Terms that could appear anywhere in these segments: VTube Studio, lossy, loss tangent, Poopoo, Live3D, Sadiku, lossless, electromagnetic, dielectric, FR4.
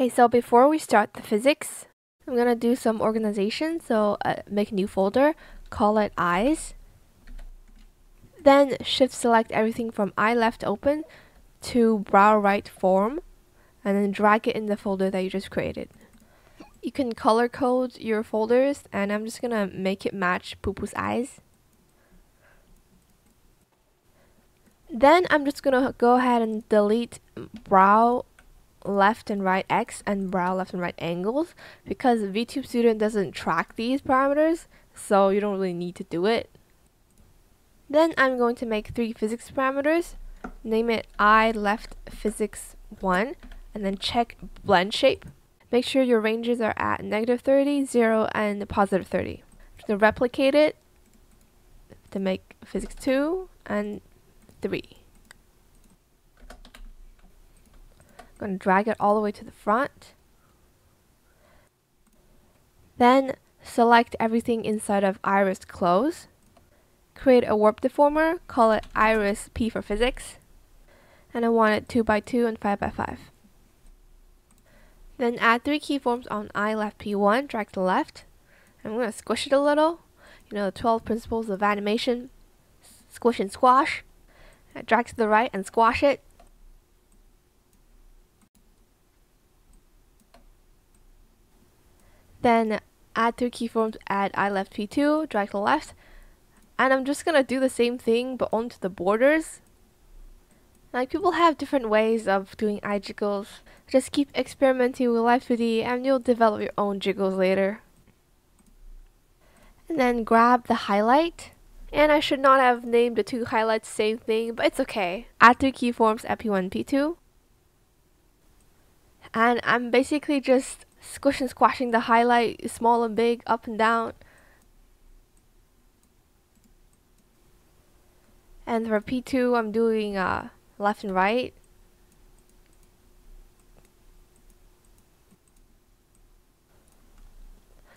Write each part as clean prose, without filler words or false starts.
Okay, so before we start the physics, I'm gonna do some organization. So make a new folder, call it eyes. Then shift select everything from eye left open to brow right form, and then drag it in the folder that you just created. You can color code your folders, and I'm just gonna make it match Poopoo's eyes. Then I'm just gonna go ahead and delete brow left and right X and brow left and right angles, because VTube Studio doesn't track these parameters, so you don't really need to do it. Then I'm going to make 3 physics parameters, name it eye left physics 1, and then check blend shape. Make sure your ranges are at -30, 0, and +30. I'm going to replicate it to make physics 2 and 3. I'm going to drag it all the way to the front. Then select everything inside of iris close. Create a warp deformer, call it iris P for physics. And I want it 2x2 and 5x5. Then add 3 keyframes on eye left P1, drag to left. I'm going to squish it a little. You know, the 12 principles of animation. Squish and squash. Drag to the right and squash it. Then add 3 keyframes at eye left P2, drag to left. And I'm just going to do the same thing but onto the borders. Like, people have different ways of doing eye jiggles. Just keep experimenting with Live3D and you'll develop your own jiggles later. And then grab the highlight. And I should not have named the 2 highlights the same thing, but it's okay. Add 3 keyframes at P1 and P2. And I'm basically just squish and squashing the highlight, small and big, up and down. And for P2, I'm doing left and right.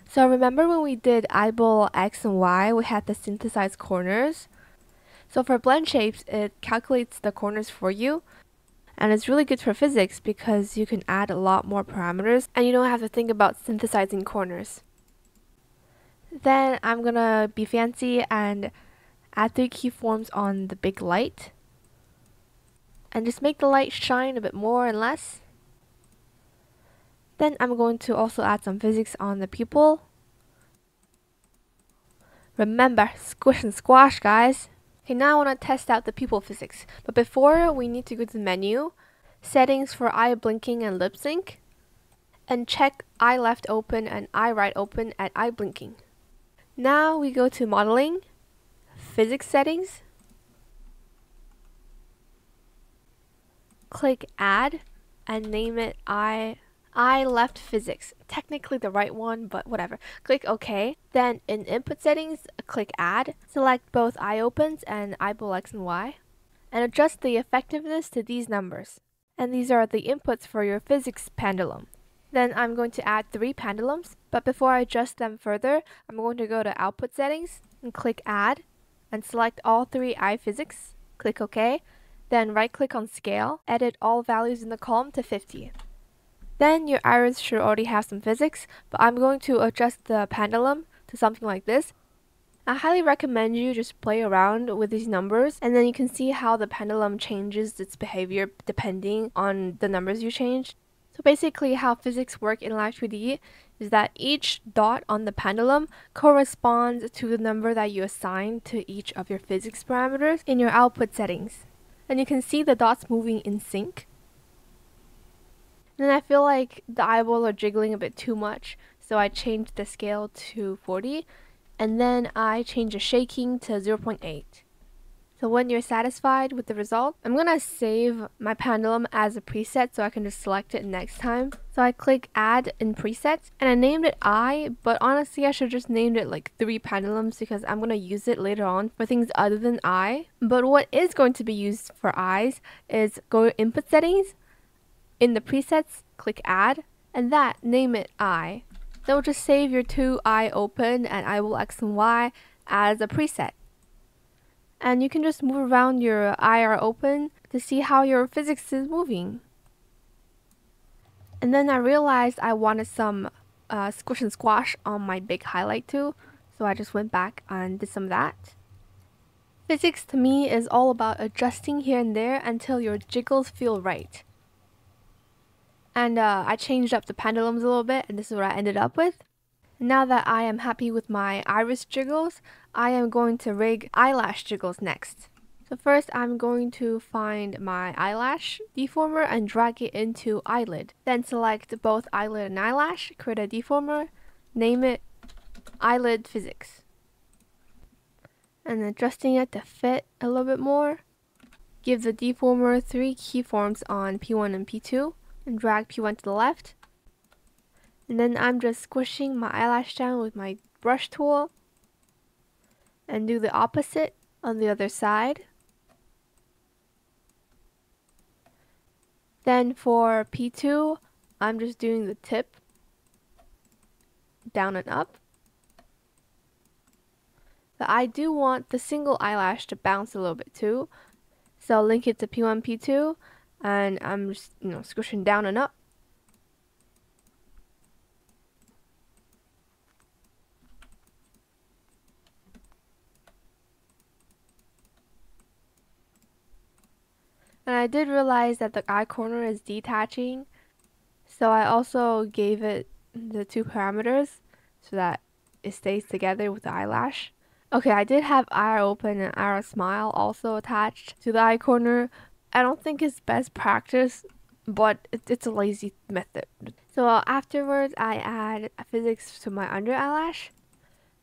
So remember when we did eyeball X and Y, we had the synthesized corners. So for blend shapes, it calculates the corners for you. And it's really good for physics because you can add a lot more parameters and you don't have to think about synthesizing corners. Then I'm gonna be fancy and add 3 keyframes on the big light. And just make the light shine a bit more and less. Then I'm going to also add some physics on the pupil. Remember, squish and squash, guys. Okay, now I want to test out the pupil physics. But before, we need to go to the menu, settings for eye blinking and lip sync, and check eye left open and eye right open at eye blinking. Now we go to modeling, physics settings, click add and name it eye left physics, technically the right one but whatever. Click OK. Then in input settings, click add, select both eye opens and eyeball X and Y, and adjust the effectiveness to these numbers. And these are the inputs for your physics pendulum. Then I'm going to add 3 pendulums, but before I adjust them further, I'm going to go to output settings and click add and select all 3 eye physics. Click OK. Then right-click on Scale, edit all values in the column to 50. Then your iris should already have some physics, but I'm going to adjust the pendulum to something like this. I highly recommend you just play around with these numbers, and then you can see how the pendulum changes its behavior depending on the numbers you change. So basically how physics work in Live3D is that each dot on the pendulum corresponds to the number that you assign to each of your physics parameters in your output settings. And you can see the dots moving in sync. Then I feel like the eyeballs are jiggling a bit too much, so I changed the scale to 40, and then I changed the shaking to 0.8. So when you're satisfied with the result, I'm gonna save my pendulum as a preset so I can just select it next time. So I click add in presets, and I named it eye, but honestly I should just named it like 3 pendulums because I'm gonna use it later on for things other than eye. But what is going to be used for eyes is go to input settings, in the presets, click add, and name it eye. So just save your 2 eye open and eyeball X and Y as a preset. And you can just move around your IR open to see how your physics is moving. And then I realized I wanted some squish and squash on my big highlight too, so I just went back and did some of that. Physics to me is all about adjusting here and there until your jiggles feel right. And I changed up the pendulums a little bit, and this is what I ended up with. Now that I am happy with my iris jiggles, I am going to rig eyelash jiggles next. So first I'm going to find my eyelash deformer and drag it into eyelid. Then select both eyelid and eyelash, create a deformer, name it eyelid physics. And adjusting it to fit a little bit more. Give the deformer three keyframes on P1 and P2 and drag P1 to the left. And then I'm just squishing my eyelash down with my brush tool and do the opposite on the other side. Then for P2, I'm just doing the tip down and up. But I do want the single eyelash to bounce a little bit too, so I'll link it to P1, P2, and I'm just, squishing down and up. And I did realize that the eye corner is detaching, so I also gave it the two parameters so that it stays together with the eyelash. Okay, I did have eye open and eye smile also attached to the eye corner. I don't think it's best practice, but it's a lazy method. So afterwards, I add physics to my under eyelash,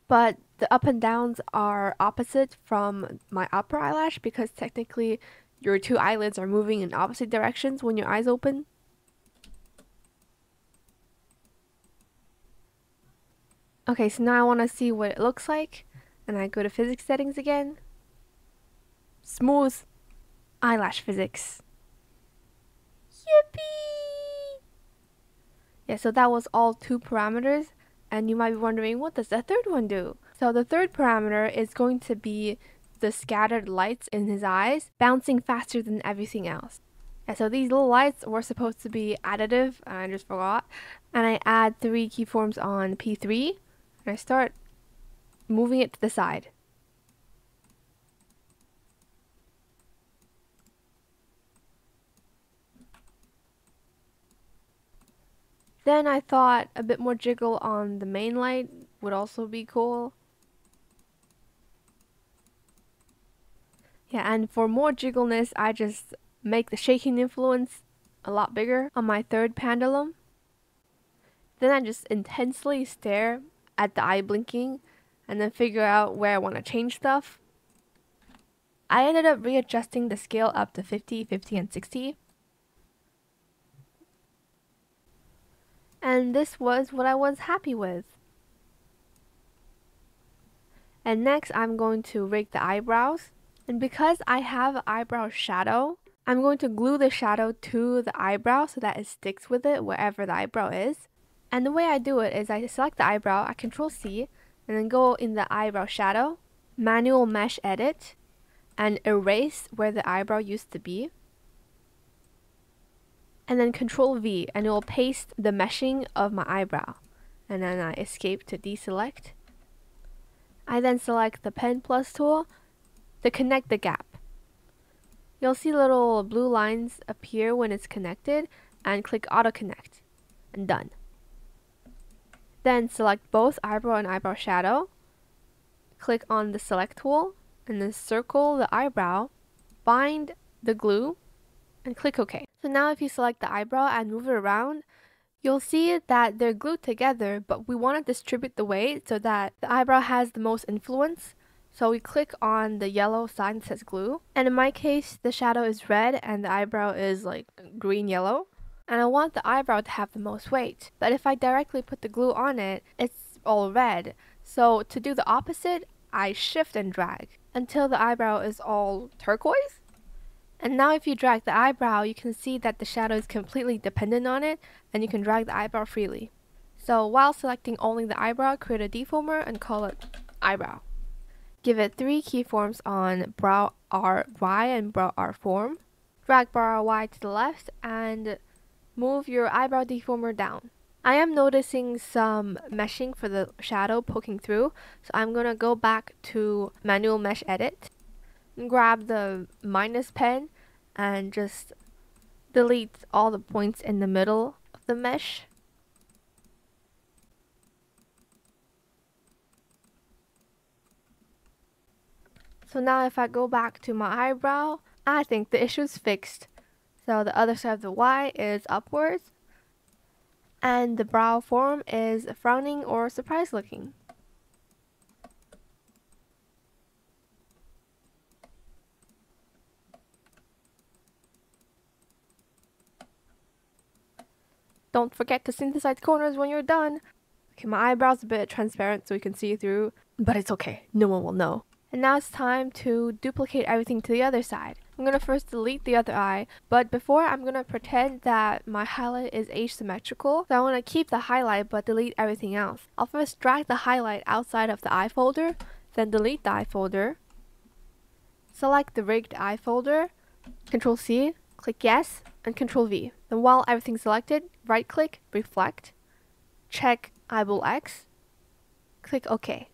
but the up and downs are opposite from my upper eyelash because technically your two eyelids are moving in opposite directions when your eyes open. Okay, so now I want to see what it looks like. And I go to physics settings again. Smooth eyelash physics. Yippee! Yeah, so that was all two parameters. And you might be wondering, what does the third one do? So the third parameter is going to be the scattered lights in his eyes bouncing faster than everything else. And so these little lights were supposed to be additive, and I just forgot. And I add three keyframes on P3, and I start moving it to the side. Then I thought a bit more jiggle on the main light would also be cool. Yeah, and for more jiggleness, I just make the shaking influence a lot bigger on my third pendulum. Then I just intensely stare at the eye blinking and then figure out where I want to change stuff. I ended up readjusting the scale up to 50, 50, and 60. And this was what I was happy with. And next, I'm going to rig the eyebrows. And because I have an eyebrow shadow, I'm going to glue the shadow to the eyebrow so that it sticks with it wherever the eyebrow is. And the way I do it is I select the eyebrow, I Control C, and then go in the eyebrow shadow, manual mesh edit, and erase where the eyebrow used to be. And then Control V, and it will paste the meshing of my eyebrow. And then I escape to deselect. I then select the pen plus tool to connect the gap. You'll see little blue lines appear when it's connected, and click auto connect and done. Then select both eyebrow and eyebrow shadow, click on the select tool, and then circle the eyebrow, bind the glue, and click OK. So now if you select the eyebrow and move it around, you'll see that they're glued together, but we want to distribute the weight so that the eyebrow has the most influence. So we click on the yellow sign that says glue, and in my case the shadow is red and the eyebrow is like green-yellow, and I want the eyebrow to have the most weight, but if I directly put the glue on it, it's all red. So to do the opposite, I shift and drag until the eyebrow is all turquoise. And now if you drag the eyebrow, you can see that the shadow is completely dependent on it, and you can drag the eyebrow freely. So while selecting only the eyebrow, create a deformer and call it eyebrow. Give it three keyframes on brow R Y and brow R form. Drag brow R Y to the left and move your eyebrow deformer down. I am noticing some meshing for the shadow poking through, so I'm gonna go back to manual mesh edit and grab the minus pen and just delete all the points in the middle of the mesh. So now if I go back to my eyebrow, I think the issue is fixed. So the other side of the Y is upwards, and the brow form is frowning or surprised looking. Don't forget to synthesize corners when you're done. Okay, my eyebrow's a bit transparent so you can see through, but it's okay, no one will know. And now it's time to duplicate everything to the other side. I'm going to first delete the other eye, but before I'm going to pretend that my highlight is asymmetrical. So I want to keep the highlight but delete everything else. I'll first drag the highlight outside of the eye folder, then delete the eye folder. Select the rigged eye folder, Ctrl C, click yes, and Ctrl V. Then while everything's selected, right click, reflect, check eyeball X, click OK.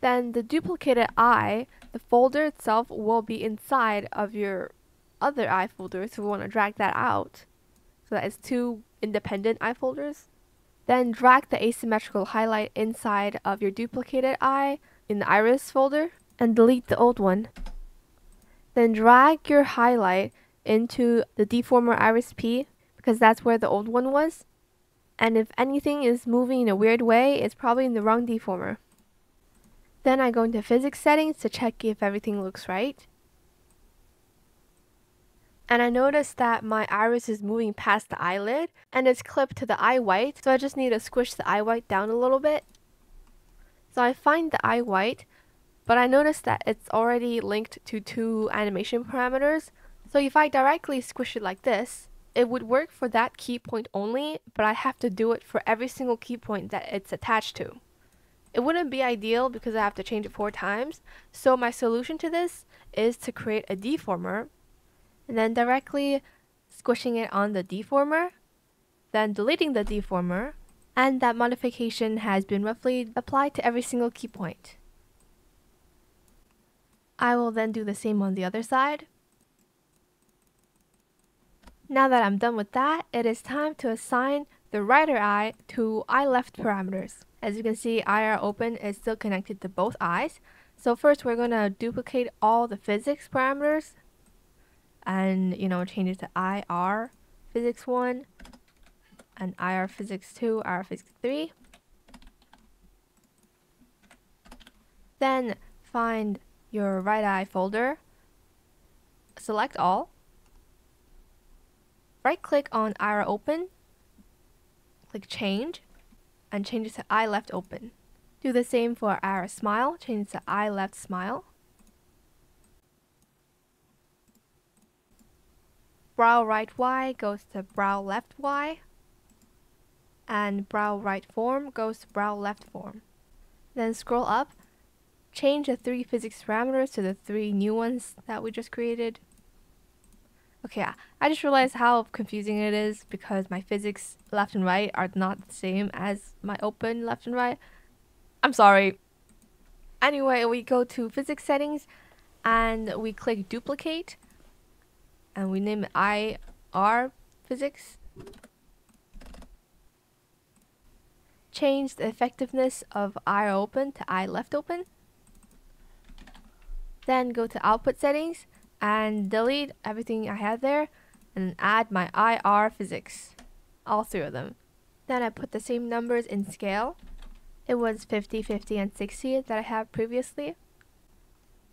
Then the duplicated eye, the folder itself, will be inside of your other eye folder, so we want to drag that out. So that is two independent eye folders. Then drag the asymmetrical highlight inside of your duplicated eye in the iris folder and delete the old one. Then drag your highlight into the deformer iris P, because that's where the old one was. And if anything is moving in a weird way, it's probably in the wrong deformer. Then I go into physics settings to check if everything looks right. And I notice that my iris is moving past the eyelid and it's clipped to the eye white. So I just need to squish the eye white down a little bit. So I find the eye white, but I notice that it's already linked to two animation parameters. So if I directly squish it like this, it would work for that key point only, but I have to do it for every single key point that it's attached to. It wouldn't be ideal because I have to change it 4 times, so my solution to this is to create a deformer and then directly squishing it on the deformer, then deleting the deformer, and that modification has been roughly applied to every single key point. I will then do the same on the other side. Now that I'm done with that, it is time to assign the right eye to eye left parameters. As you can see, IR open is still connected to both eyes. So first we're going to duplicate all the physics parameters and, change it to IR physics 1 and IR physics 2, IR physics 3. Then find your right eye folder, select all, right click on IR open, click change, and change it to eye left open. Do the same for our smile, change it to eye left smile. Brow right Y goes to brow left Y, and brow right form goes to brow left form. Then scroll up, change the 3 physics parameters to the 3 new ones that we just created. Okay, I just realized how confusing it is because my physics left and right are not the same as my open left and right. I'm sorry. Anyway, we go to physics settings and we click duplicate and we name it IR physics. Change the effectiveness of IR open to I left open. Then go to output settings and delete everything I had there and add my IR physics, all 3 of them. Then I put the same numbers in scale. It was 50, 50, and 60 that I had previously.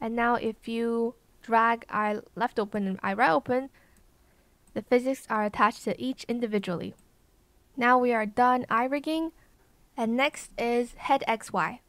And now if you drag eye left open and eye right open, the physics are attached to each individually. Now we are done eye rigging, and next is head XY.